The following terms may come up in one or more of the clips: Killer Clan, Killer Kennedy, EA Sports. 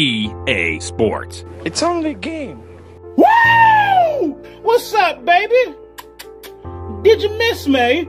EA Sports. It's only a game. Woo! What's up, baby? Did you miss me?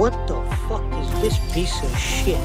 What the fuck is this piece of shit?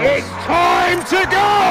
It's time to go!